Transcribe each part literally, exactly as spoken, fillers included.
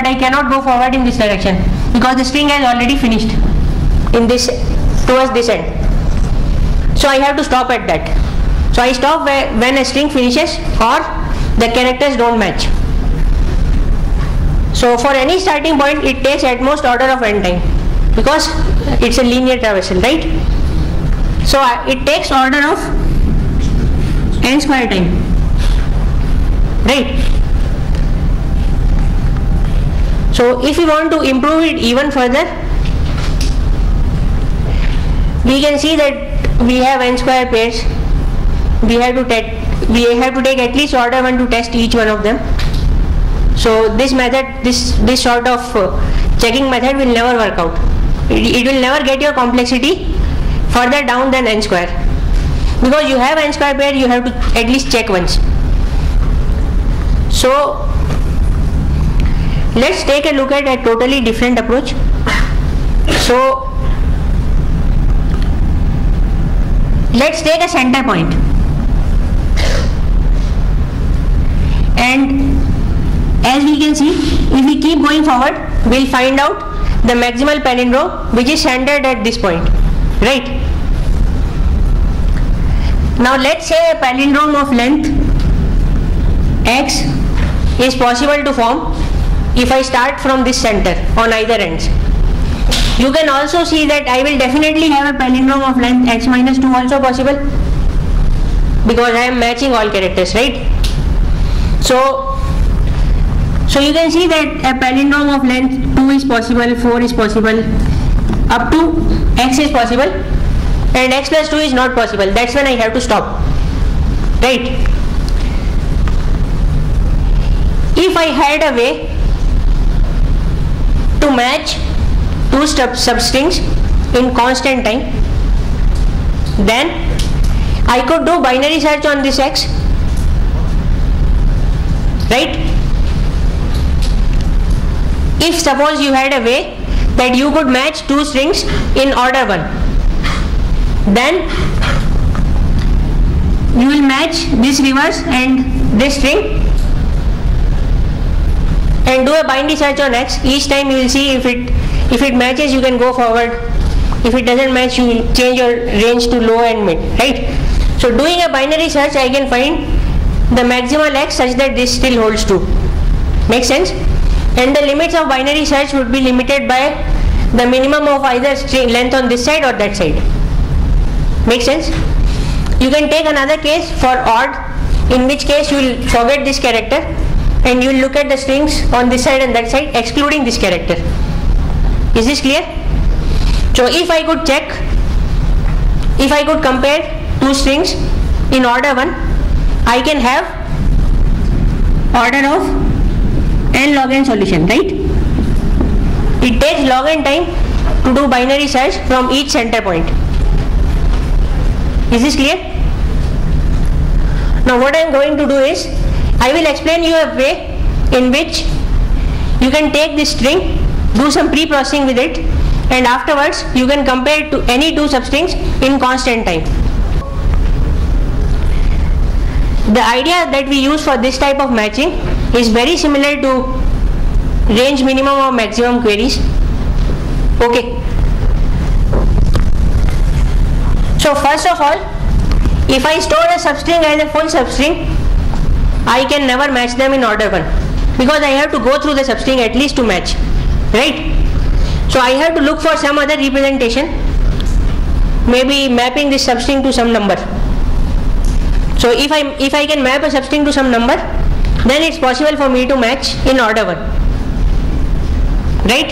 but I cannot go forward in this direction because the string has already finished in this towards this end. So I have to stop at that. So I stop where, when a string finishes or the characters don't match. So for any starting point it takes at most order of n time because it's a linear traversal, right? So uh, it takes order of n square time, right? So if we want to improve it even further, we can see that we have n square pairs. We have to take we have to take at least order one to test each one of them. So this method, this this sort of uh, checking method will never work out. It, it will never get your complexity further down than n square, because you have n square pair, you have to at least check once. So let's take a look at a totally different approach. So let's take a center point and as we can see, if we keep going forward, we'll find out the maximal palindrome which is centered at this point, right? Now let's say a palindrome of length x is possible to form if I start from this center on either ends. You can also see that I will definitely have a palindrome of length x minus two also possible because I am matching all characters, right? So, so you can see that a palindrome of length two is possible, four is possible, up to x is possible, and x plus two is not possible. That's when I have to stop, right? If I had a way to match two substrings in constant time, then I could do binary search on this x, right? If suppose you had a way that you could match two strings in order one, then you will match this reverse and this string and do a binary search on x. Each time you will see if it if it matches, you can go forward. If it doesn't match, you will change your range to low and mid, right? So doing a binary search, I can find the maximal x such that this still holds true. Makes sense? And the limits of binary search would be limited by the minimum of either string length on this side or that side. Makes sense? You can take another case for odd, in which case you will forget this character and you will look at the strings on this side and that side, excluding this character. Is this clear? So if I could check, if I could compare two strings in order one, I can have order of n log n solution, right? It takes log n time to do binary search from each center point. Is this clear? Now what I am going to do is, I will explain you a way in which you can take this string, do some pre-processing with it, and afterwards you can compare to any two substrings in constant time. The idea that we use for this type of matching is very similar to range minimum or maximum queries. Okay. So first of all, if I store a substring as a full substring, I can never match them in order one because I have to go through the substring at least to match, right? So I have to look for some other representation, maybe mapping this substring to some number. So if I if I can map a substring to some number, then it's possible for me to match in order one, right?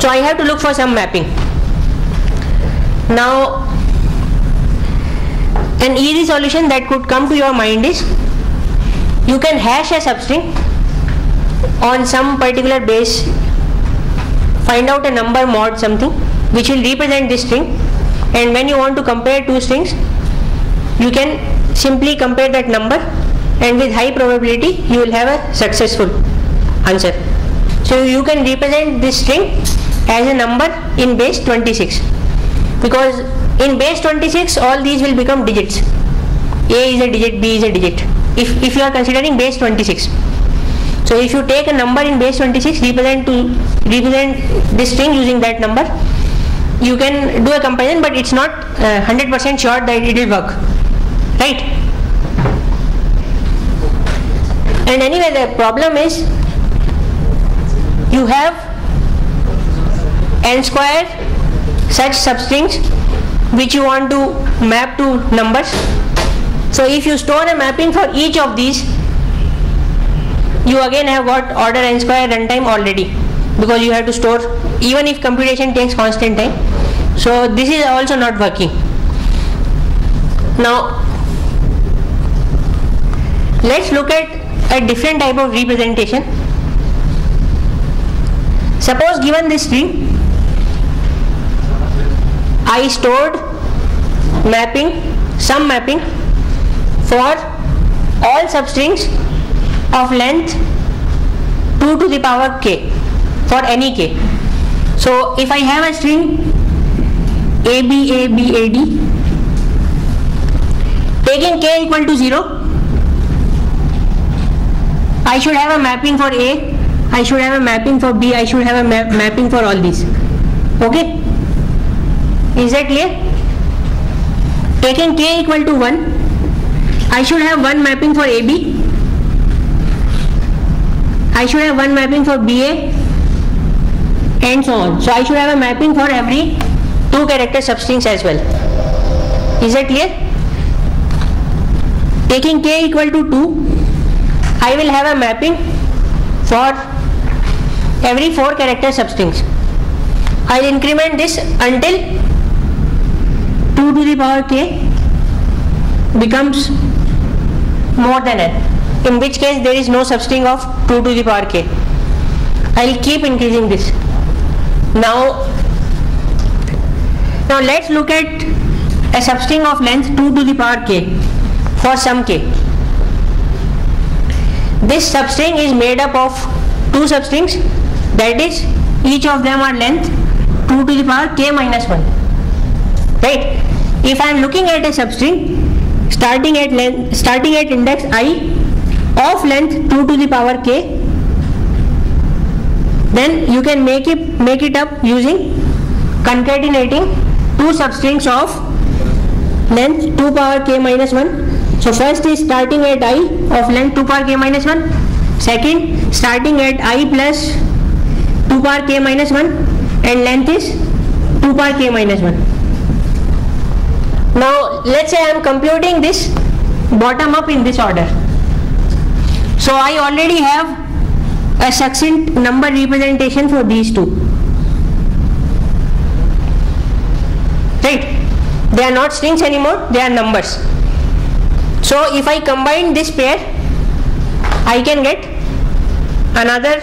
So I have to look for some mapping. Now an easy solution that could come to your mind is you can hash a substring on some particular base, find out a number mod something which will represent this string, and when you want to compare two strings, you can simply compare that number and with high probability you will have a successful answer. So you can represent this string as a number in base twenty-six, because in base twenty-six all these will become digits. A is a digit, B is a digit, if, if you are considering base twenty-six. So if you take a number in base twenty-six, represent to represent this string using that number, you can do a comparison, but it's not hundred uh, percent sure that it will work, right? And anyway, the problem is you have n square such substrings which you want to map to numbers. So if you store a mapping for each of these, you again have got order n square runtime already, because you have to store, even if computation takes constant time. So this is also not working. Now let's look at a different type of representation. Suppose given this string, I stored mapping, some mapping for all substrings of length two to the power k, for any k. So if I have a string a b a b a d, taking k equal to zero, I should have a mapping for a, I should have a mapping for b, I should have a ma mapping for all these. Okay, is that clear? Taking k equal to one, I should have one mapping for A B, I should have one mapping for B A, and so on. So I should have a mapping for every two character substrings as well. Is that clear? Taking k equal to two, I will have a mapping for every four character substrings. I will increment this until two to the power k becomes more than n, in which case there is no substring of two to the power k. I will keep increasing this. Now, now let's look at a substring of length two to the power k for some k. This substring is made up of two substrings, that is, each of them are length two to the power k minus one. Right? If I am looking at a substring starting at length, starting at index I of length two to the power k, then you can make it make it up using concatenating two substrings of length two power k minus one. So first is starting at I of length two power k minus one, second starting at I plus two power k minus one, and length is two power k minus one. Now let's say I am computing this bottom up in this order. So I already have a succinct number representation for these two. Right? They are not strings anymore, they are numbers. So if I combine this pair, I can get another,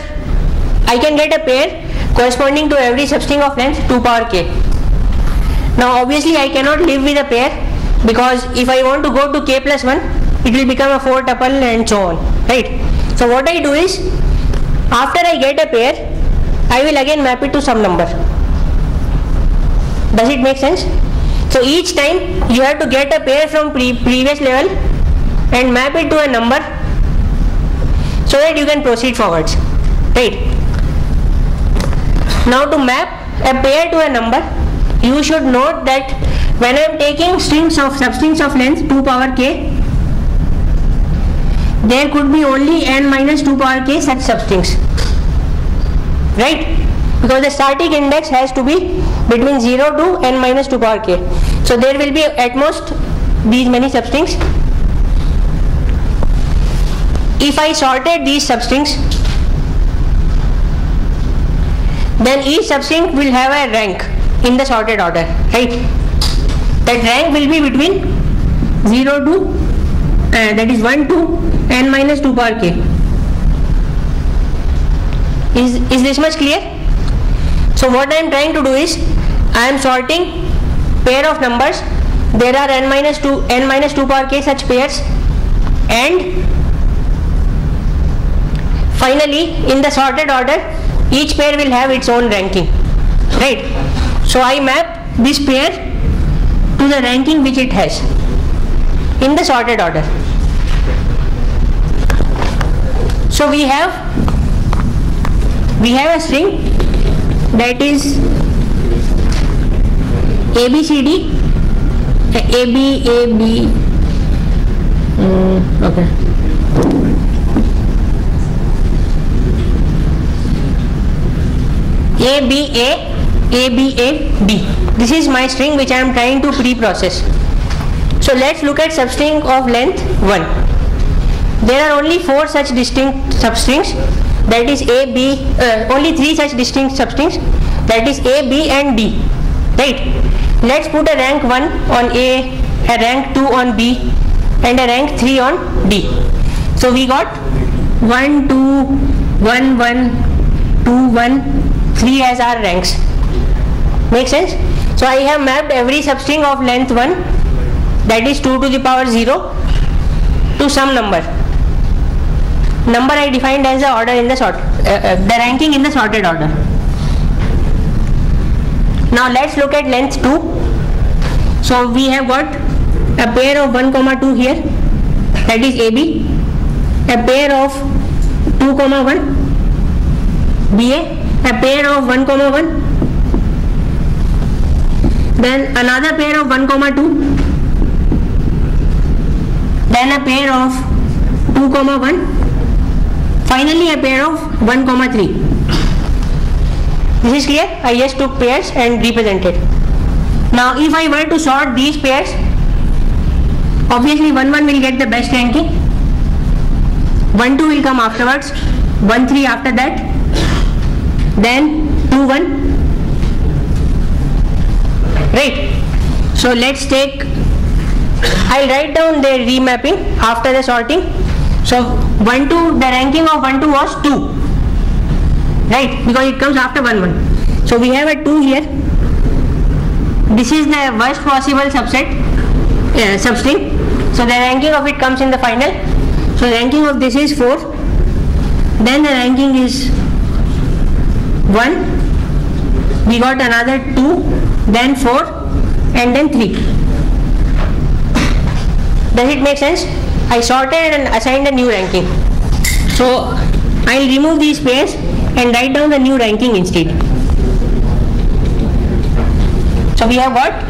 I can get a pair corresponding to every substring of length two power k. Now obviously I cannot live with a pair, because if I want to go to k plus one, it will become a four tuple and so on, right? So what I do is, after I get a pair, I will again map it to some number. Does it make sense? So each time you have to get a pair from pre previous level and map it to a number, so that you can proceed forwards, right? Now to map a pair to a number, you should note that when I am taking strings of substrings of length two power k, there could be only n minus two power k such substrings, right? Because the starting index has to be between zero to n minus two power k. So there will be at most these many substrings. If I sorted these substrings, then each substring will have a rank in the sorted order, right? That rank will be between zero to uh, that is one to n minus two power k. Is, is this much clear? So what I am trying to do is, I am sorting pair of numbers. There are n minus two, n minus two power k such pairs, and finally in the sorted order each pair will have its own ranking, right? So I map this pair to the ranking which it has in the sorted order. So we have we have a string that is A B C D, A B A B, um, okay. A B A, A B A B. This is my string which I am trying to pre-process. So let's look at substring of length one. There are only four such distinct substrings, that is A, B, uh, only three such distinct substrings, that is A, B and D, right? Let's put a rank one on A, a rank two on B and a rank three on D. So we got one, two, one, one, two, one, three as our ranks. Make sense? So I have mapped every substring of length one, that is two to the power zero, to some number. Number I defined as the order in the sort, uh, uh, the ranking in the sorted order. Now let's look at length two. So we have got a pair of one comma two here, that is A B, a pair of two comma one, B A, a pair of one comma one. Then another pair of one comma two, then a pair of two comma one, finally a pair of one comma three. This is clear? I just took pairs and represented. Now if I were to sort these pairs, obviously one one will get the best ranking, one two will come afterwards, one three after that, then two one. Right. So let's take, I'll write down the remapping after the sorting. So one two, the ranking of one two was two, right, because it comes after one one. So we have a two here. This is the worst possible subset, uh, substring. So the ranking of it comes in the final. So the ranking of this is four, then the ranking is one, we got another two, then four and then three. Does it make sense? I sorted and assigned a new ranking. So I'll remove these pairs and write down the new ranking instead. So we have got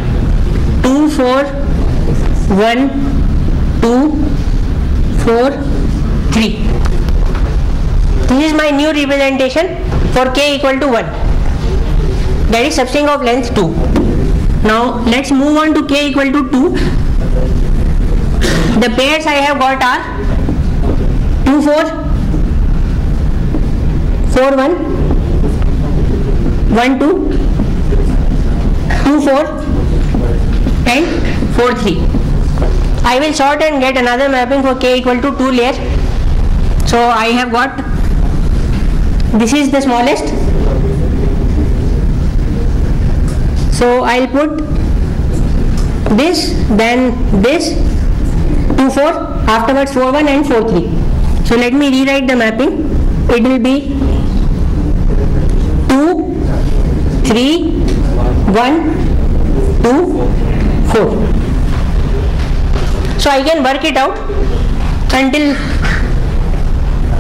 two, four, one, two, four, three. This is my new representation for k equal to one. That is substring of length two. Now let's move on to k equal to two. The pairs I have got are two four, four one, one two, two four and four three. I will sort and get another mapping for k equal to two layer. So I have got, this is the smallest. So I'll put this, then this, two four, afterwards four one and four three. So let me rewrite the mapping. It will be two, three, one, two, four. So I can work it out until,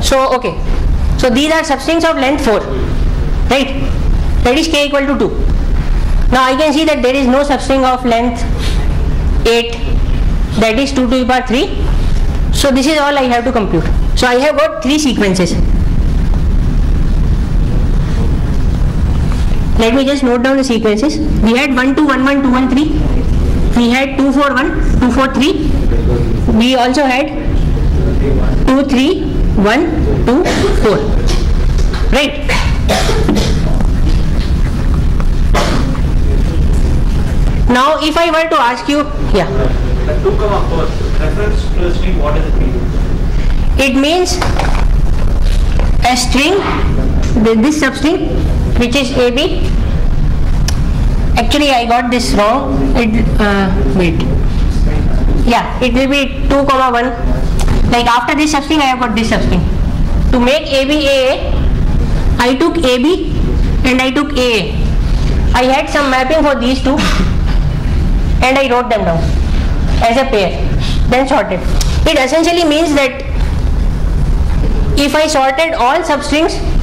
so okay. So these are substrings of length four, right? That is k equal to two. Now I can see that there is no substring of length eight, that is two to the power three. So this is all I have to compute. So I have got three sequences. Let me just note down the sequences. We had one two, one one, two one, three. We had two four one, two four three. We also had two three, one, two, four. Right. Now if I were to ask you, yeah. The two comma first, reference to a string, what does it mean? It means a string, this substring, which is A B. Actually I got this wrong, it, uh, wait. Yeah, it will be two comma one. Like after this substring I have got this substring. To make A B A A, I took A B and I took A A. I had some mapping for these two. And I wrote them down as a pair, then sorted. It essentially means that if I sorted all substrings